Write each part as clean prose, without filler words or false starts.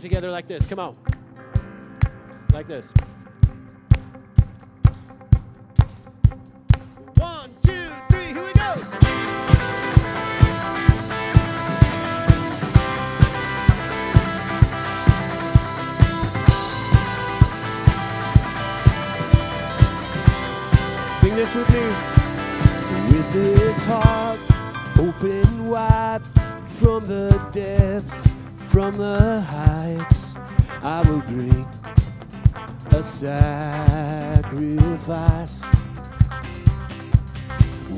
Together like this. Come on. Like this. 1, 2, 3, here we go. Sing this with me. With his heart open wide, from the depths, from the heights, I will bring a sacrifice.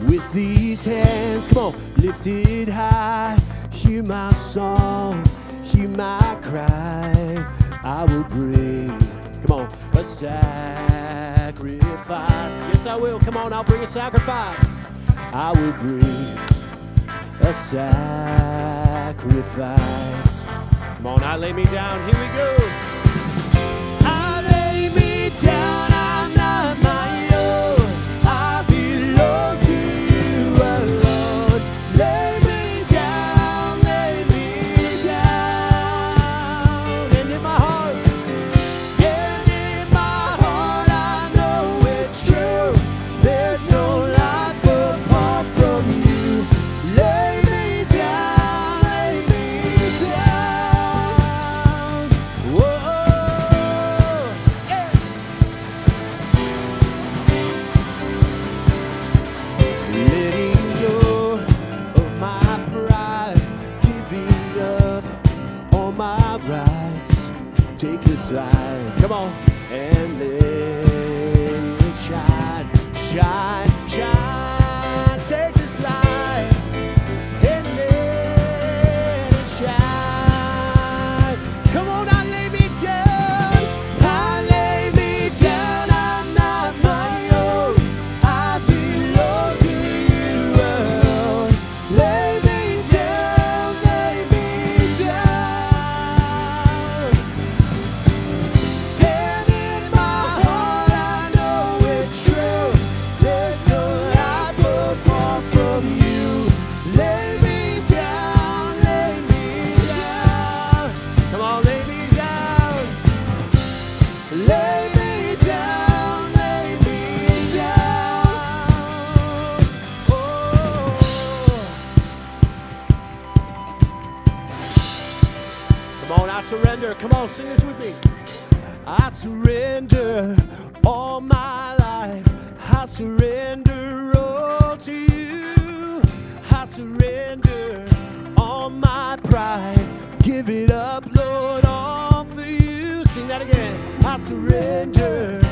With these hands, come on, lifted high, hear my song, hear my cry, I will bring, come on, a sacrifice. Yes, I will. Come on, I'll bring a sacrifice. I will bring a sacrifice. Come on, I lay me down, here we go. I lay me down, I'm not my own. I belong to you alone. Lay me down, and in my heart, and in my heart I know it's true. There's no life apart from you. Lay me down. Take this light, come on, and let it shine, shine, shine. Take this light and let it shine. Come on, I lay me down. I lay me down. I'm not my own. I belong to you alone. Lay me down. Lay me down. Come on, I surrender. Come on, sing this with me. I surrender all my life. I surrender all to you. I surrender all my pride. Give it up, Lord, all for you. Sing that again. I surrender.